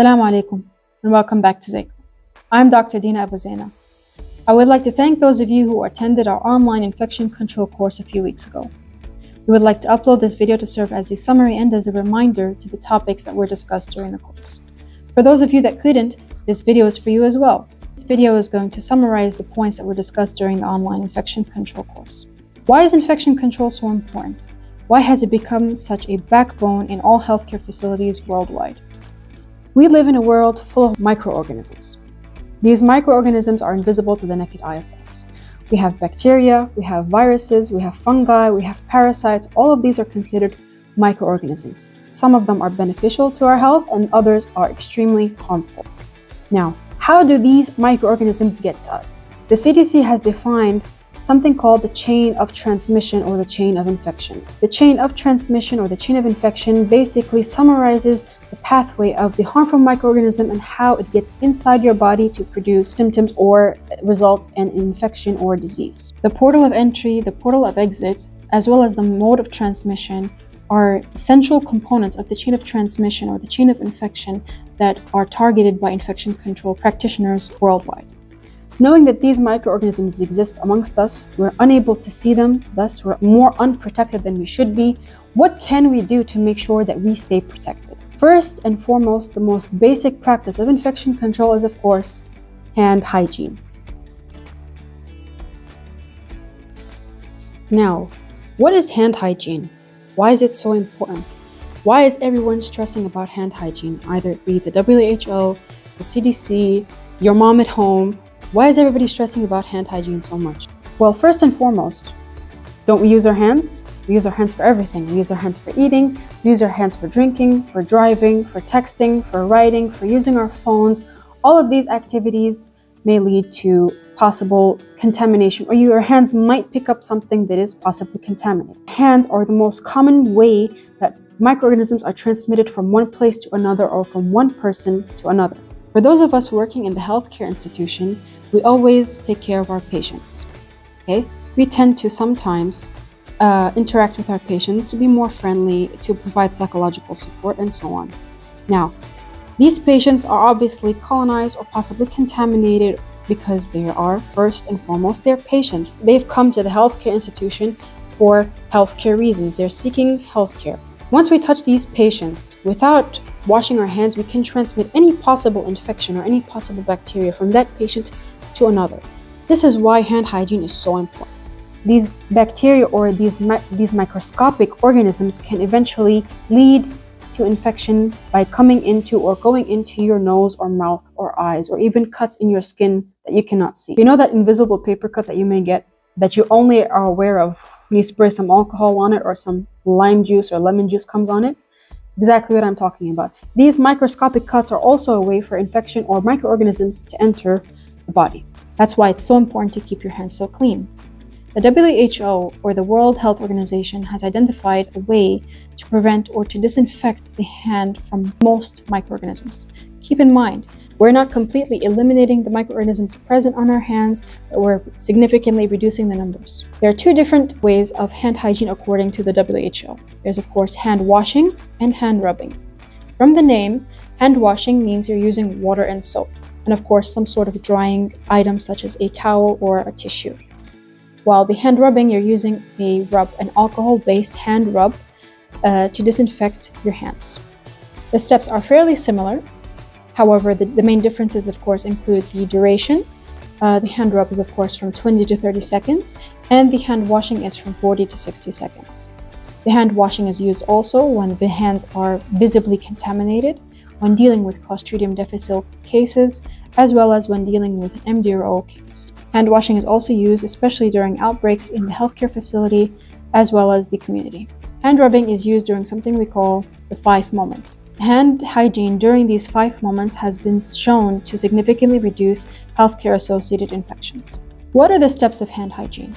Assalamu alaikum and welcome back to ZACCO. I'm Dr. Deena. I would like to thank those of you who attended our online infection control course a few weeks ago. We would like to upload this video to serve as a summary and as a reminder to the topics that were discussed during the course. For those of you that couldn't, this video is for you as well. This video is going to summarize the points that were discussed during the online infection control course. Why is infection control so important? Why has it become such a backbone in all healthcare facilities worldwide? We live in a world full of microorganisms. These microorganisms are invisible to the naked eye, of course. We have bacteria, we have viruses, we have fungi, we have parasites. All of these are considered microorganisms. Some of them are beneficial to our health and others are extremely harmful. Now, how do these microorganisms get to us? The CDC has defined something called the chain of transmission or the chain of infection. The chain of transmission or the chain of infection basically summarizes the pathway of the harmful microorganism and how it gets inside your body to produce symptoms or result in infection or disease. The portal of entry, the portal of exit, as well as the mode of transmission are essential components of the chain of transmission or the chain of infection that are targeted by infection control practitioners worldwide. Knowing that these microorganisms exist amongst us, we're unable to see them, thus we're more unprotected than we should be. What can we do to make sure that we stay protected? First and foremost, the most basic practice of infection control is, of course, hand hygiene. Now, what is hand hygiene? Why is it so important? Why is everyone stressing about hand hygiene? Either it be the WHO, the CDC, your mom at home. Why is everybody stressing about hand hygiene so much? Well, first and foremost, don't we use our hands? We use our hands for everything. We use our hands for eating, we use our hands for drinking, for driving, for texting, for writing, for using our phones. All of these activities may lead to possible contamination, or your hands might pick up something that is possibly contaminated. Hands are the most common way that microorganisms are transmitted from one place to another or from one person to another. For those of us working in the healthcare institution, we always take care of our patients, okay? We tend to sometimes interact with our patients to be more friendly, to provide psychological support, and so on. Now, these patients are obviously colonized or possibly contaminated because they are, first and foremost, their patients. They've come to the healthcare institution for healthcare reasons. They're seeking healthcare. Once we touch these patients, without washing our hands, we can transmit any possible infection or any possible bacteria from that patient to another. This is why hand hygiene is so important. These bacteria or these microscopic organisms can eventually lead to infection by coming into or going into your nose or mouth or eyes, or even cuts in your skin that you cannot see. You know that invisible paper cut that you may get, that you only are aware of when you spray some alcohol on it or some lime juice or lemon juice comes on it? Exactly what I'm talking about. These microscopic cuts are also a way for infection or microorganisms to enter the body. That's why it's so important to keep your hands so clean. The WHO, or the World Health Organization, has identified a way to prevent or to disinfect the hand from most microorganisms. Keep in mind, we're not completely eliminating the microorganisms present on our hands, but we're significantly reducing the numbers. There are two different ways of hand hygiene according to the WHO. There's, of course, hand washing and hand rubbing. From the name, hand washing means you're using water and soap, and of course some sort of drying item such as a towel or a tissue. While the hand rubbing, you're using a rub, an alcohol-based hand rub, to disinfect your hands. The steps are fairly similar. However, the main differences, of course, include the duration. The hand rub is, of course, from 20 to 30 seconds, and the hand washing is from 40 to 60 seconds. The hand washing is used also when the hands are visibly contaminated, when dealing with Clostridium difficile cases, as well as when dealing with an MDRO case. Hand washing is also used, especially during outbreaks in the healthcare facility, as well as the community. Hand rubbing is used during something we call the 5 moments. Hand hygiene during these 5 moments has been shown to significantly reduce healthcare-associated infections. What are the steps of hand hygiene?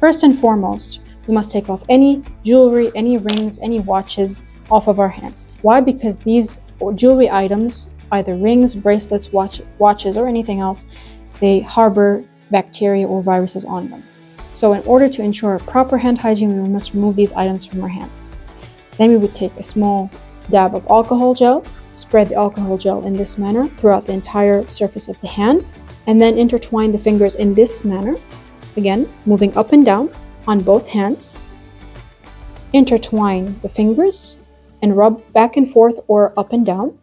First and foremost, we must take off any jewelry, any rings, any watches off of our hands. Why? Because these jewelry items, either rings, bracelets, watches, or anything else, they harbor bacteria or viruses on them. So in order to ensure proper hand hygiene, we must remove these items from our hands. Then we would take a small dab of alcohol gel, spread the alcohol gel in this manner throughout the entire surface of the hand, and then intertwine the fingers in this manner, again moving up and down on both hands. Intertwine the fingers and rub back and forth or up and down.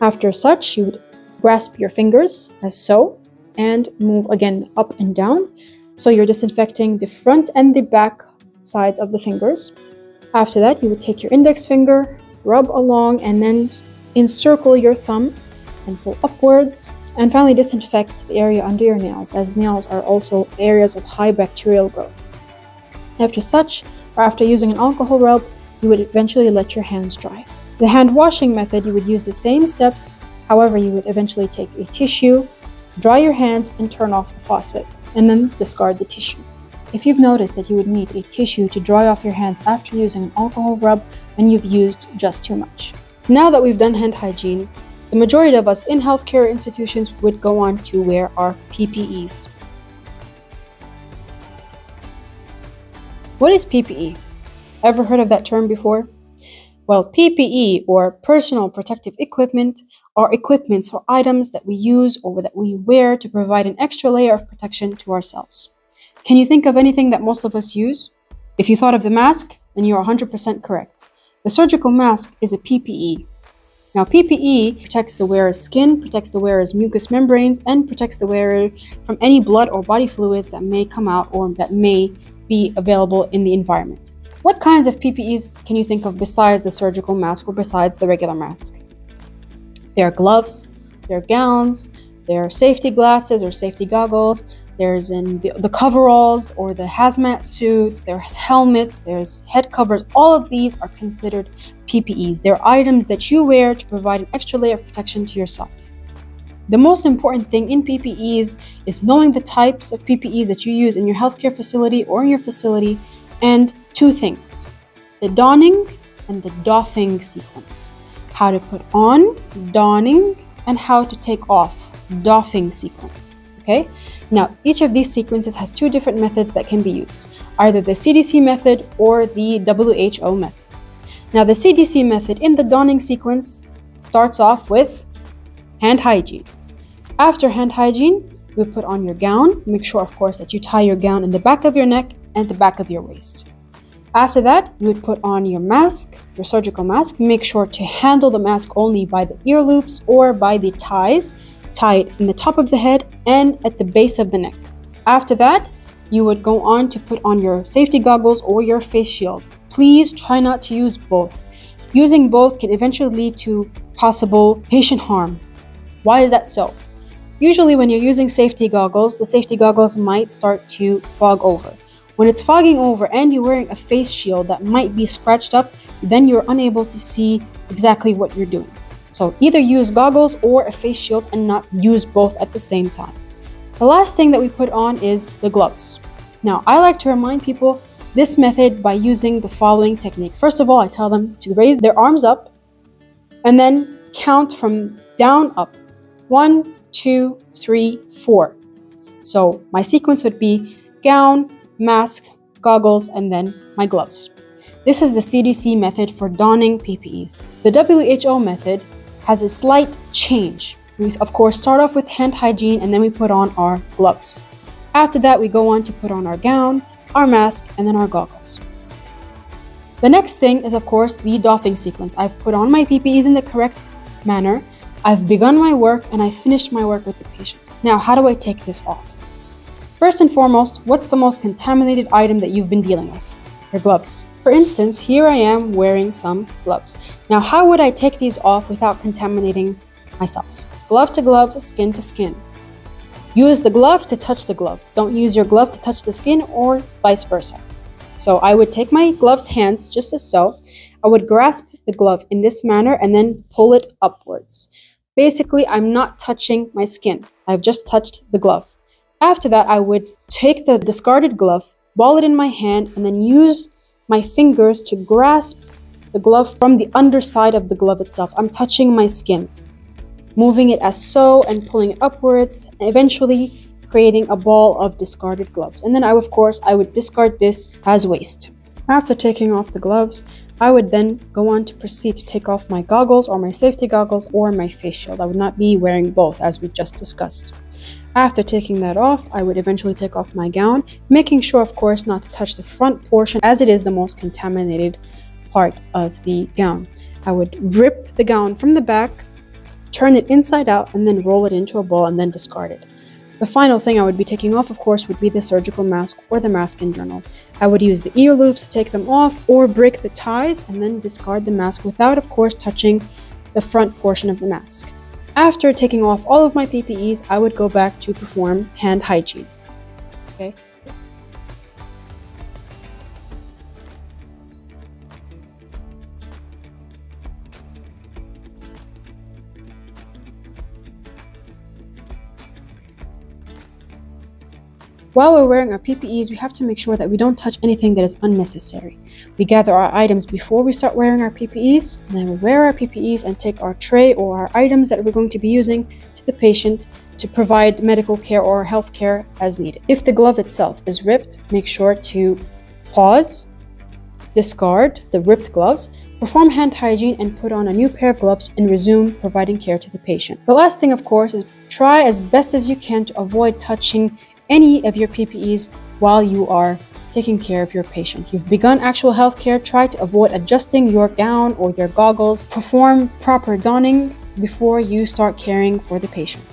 After such, you would grasp your fingers as so and move again up and down. So you're disinfecting the front and the back sides of the fingers. After that, you would take your index finger, rub along, and then encircle your thumb and pull upwards. And finally, disinfect the area under your nails, as nails are also areas of high bacterial growth. After such, or after using an alcohol rub, you would eventually let your hands dry. The hand washing method, you would use the same steps. However, you would eventually take a tissue, dry your hands, and turn off the faucet, and then discard the tissue. If you've noticed that you would need a tissue to dry off your hands after using an alcohol rub, and you've used just too much. Now that we've done hand hygiene, the majority of us in healthcare institutions would go on to wear our PPEs. What is PPE? Ever heard of that term before? Well, PPE, or personal protective equipment, are equipments or items that we use or that we wear to provide an extra layer of protection to ourselves. Can you think of anything that most of us use? If you thought of the mask, then you're 100% correct. The surgical mask is a PPE. Now, PPE protects the wearer's skin, protects the wearer's mucous membranes, and protects the wearer from any blood or body fluids that may come out or that may be available in the environment. What kinds of PPEs can you think of besides the surgical mask or besides the regular mask? There are gloves, there are gowns, there are safety glasses or safety goggles, there's the coveralls or the hazmat suits, there's helmets, there's head covers. All of these are considered PPEs. They're items that you wear to provide an extra layer of protection to yourself. The most important thing in PPEs is knowing the types of PPEs that you use in your healthcare facility or in your facility, and two things: the donning and the doffing sequence. How to put on, donning, and how to take off, doffing sequence. Okay? Now, each of these sequences has two different methods that can be used, either the CDC method or the WHO method. Now, the CDC method in the donning sequence starts off with hand hygiene. After hand hygiene, you put on your gown. Make sure, of course, that you tie your gown in the back of your neck and the back of your waist. After that, you would put on your mask, your surgical mask. Make sure to handle the mask only by the ear loops or by the ties. Tie it in the top of the head and at the base of the neck. After that, you would go on to put on your safety goggles or your face shield. Please try not to use both. Using both can eventually lead to possible patient harm. Why is that so? Usually when you're using safety goggles, the safety goggles might start to fog over. When it's fogging over and you're wearing a face shield that might be scratched up, then you're unable to see exactly what you're doing. So either use goggles or a face shield and not use both at the same time. The last thing that we put on is the gloves. Now, I like to remind people this method by using the following technique. First of all, I tell them to raise their arms up and then count from down up. 1, 2, 3, 4. So my sequence would be gown, mask, goggles, and then my gloves. This is the CDC method for donning PPEs. The WHO method has a slight change. We, of course, start off with hand hygiene and then we put on our gloves. After that, we go on to put on our gown, our mask, and then our goggles. The next thing is, of course, the doffing sequence. I've put on my PPEs in the correct manner. I've begun my work and I finished my work with the patient. Now, how do I take this off? First and foremost, what's the most contaminated item that you've been dealing with? Your gloves. For instance, here I am wearing some gloves. Now, how would I take these off without contaminating myself? Glove to glove, skin to skin. Use the glove to touch the glove. Don't use your glove to touch the skin or vice versa. So I would take my gloved hands just as so. I would grasp the glove in this manner and then pull it upwards. Basically, I'm not touching my skin. I've just touched the glove. After that, I would take the discarded glove, ball it in my hand, and then use my fingers to grasp the glove from the underside of the glove itself. I'm touching my skin, moving it as so and pulling it upwards, eventually creating a ball of discarded gloves. And then I would discard this as waste. After taking off the gloves, I would then go on to proceed to take off my goggles or my safety goggles or my face shield. I would not be wearing both, as we've just discussed. After taking that off, I would eventually take off my gown, making sure, of course, not to touch the front portion as it is the most contaminated part of the gown. I would rip the gown from the back, turn it inside out, and then roll it into a ball and then discard it. The final thing I would be taking off, of course, would be the surgical mask or the mask in general. I would use the ear loops to take them off or break the ties and then discard the mask without, of course, touching the front portion of the mask. After taking off all of my PPEs, I would go back to perform hand hygiene. Okay. While we're wearing our PPEs, we have to make sure that we don't touch anything that is unnecessary. We gather our items before we start wearing our PPEs, and then we wear our PPEs and take our tray or our items that we're going to be using to the patient to provide medical care or health care as needed. If the glove itself is ripped, make sure to pause, discard the ripped gloves, perform hand hygiene, and put on a new pair of gloves and resume providing care to the patient. The last thing, of course, is try as best as you can to avoid touching any of your PPEs while you are taking care of your patient. You've begun actual healthcare, try to avoid adjusting your gown or your goggles. Perform proper donning before you start caring for the patient.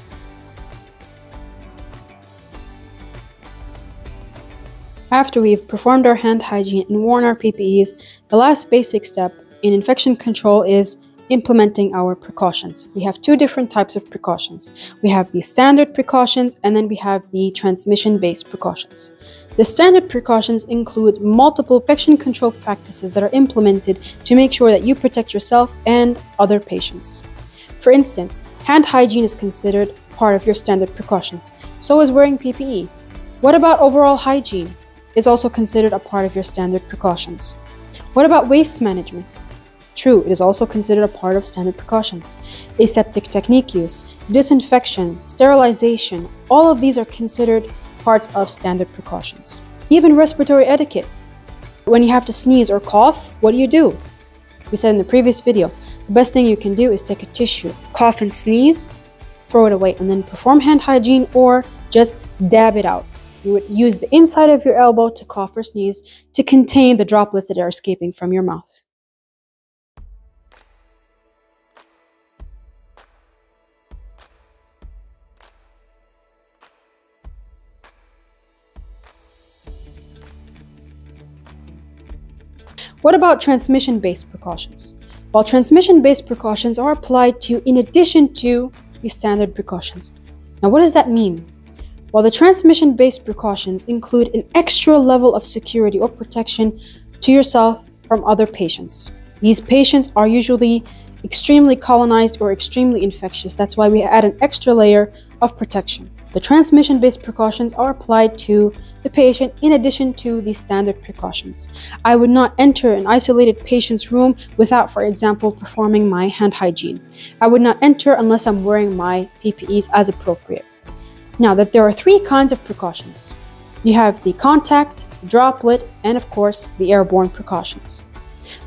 After we've performed our hand hygiene and worn our PPEs, the last basic step in infection control is implementing our precautions. We have two different types of precautions. We have the standard precautions, and then we have the transmission-based precautions. The standard precautions include multiple infection control practices that are implemented to make sure that you protect yourself and other patients. For instance, hand hygiene is considered part of your standard precautions. So is wearing PPE. What about overall hygiene? Is also considered a part of your standard precautions. What about waste management? True, it is also considered a part of standard precautions. Aseptic technique use, disinfection, sterilization, all of these are considered parts of standard precautions. Even respiratory etiquette. When you have to sneeze or cough, what do? We said in the previous video, the best thing you can do is take a tissue, cough and sneeze, throw it away, and then perform hand hygiene or just dab it out. You would use the inside of your elbow to cough or sneeze to contain the droplets that are escaping from your mouth. What about transmission-based precautions? Well, transmission-based precautions are applied to in addition to the standard precautions. Now, what does that mean? Well, the transmission-based precautions include an extra level of security or protection to yourself from other patients. These patients are usually extremely colonized or extremely infectious. That's why we add an extra layer of protection. The transmission-based precautions are applied to the patient in addition to the standard precautions. I would not enter an isolated patient's room without, for example, performing my hand hygiene. I would not enter unless I'm wearing my PPEs as appropriate. Now that there are three kinds of precautions. You have the contact, droplet, and of course, the airborne precautions.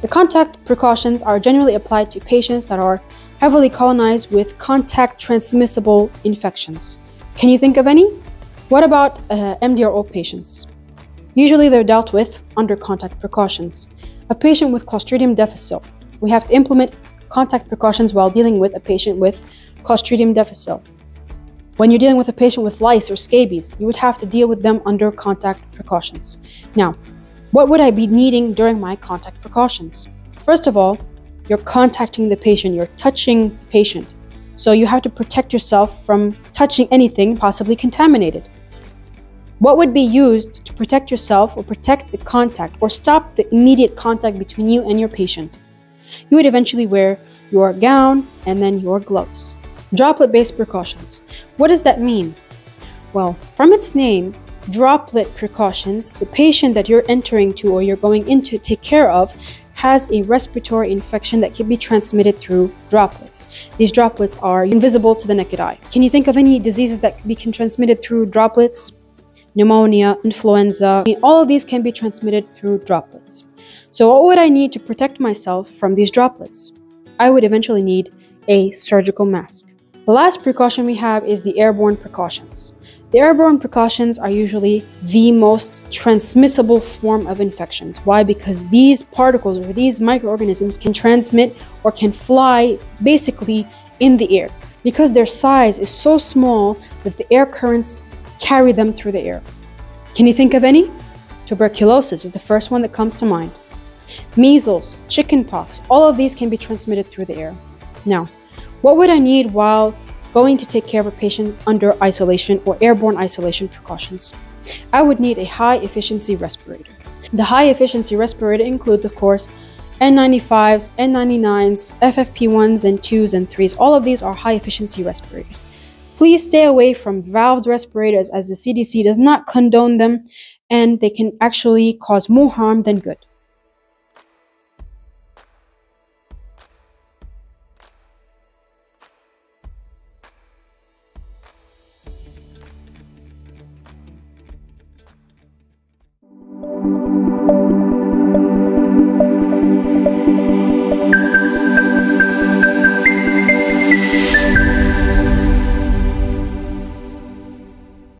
The contact precautions are generally applied to patients that are heavily colonized with contact transmissible infections. Can you think of any? What about MDRO patients? Usually they're dealt with under contact precautions. A patient with clostridium difficile, we have to implement contact precautions while dealing with a patient with clostridium difficile. When you're dealing with a patient with lice or scabies, you would have to deal with them under contact precautions. Now, what would I be needing during my contact precautions? First of all, you're contacting the patient, you're touching the patient. So you have to protect yourself from touching anything possibly contaminated. What would be used to protect yourself or protect the contact or stop the immediate contact between you and your patient? You would eventually wear your gown and then your gloves. Droplet-based precautions. What does that mean? Well, from its name, droplet precautions, the patient that you're entering to or you're going in to take care of has a respiratory infection that can be transmitted through droplets. These droplets are invisible to the naked eye. Can you think of any diseases that can be transmitted through droplets? pneumonia, influenza. All of these can be transmitted through droplets. So what would I need to protect myself from these droplets? I would eventually need a surgical mask. The last precaution we have is the airborne precautions. The airborne precautions are usually the most transmissible form of infections. Why? Because these particles or these microorganisms can transmit or can fly basically in the air. Because their size is so small that the air currents carry them through the air. Can you think of any? Tuberculosis is the first one that comes to mind. Measles, chickenpox, all of these can be transmitted through the air. Now, what would I need while going to take care of a patient under isolation or airborne isolation precautions? I would need a high-efficiency respirator. The high-efficiency respirator includes, of course, N95s, N99s, FFP1s and 2s and 3s. All of these are high-efficiency respirators. Please stay away from valved respirators, as the CDC does not condone them, and they can actually cause more harm than good.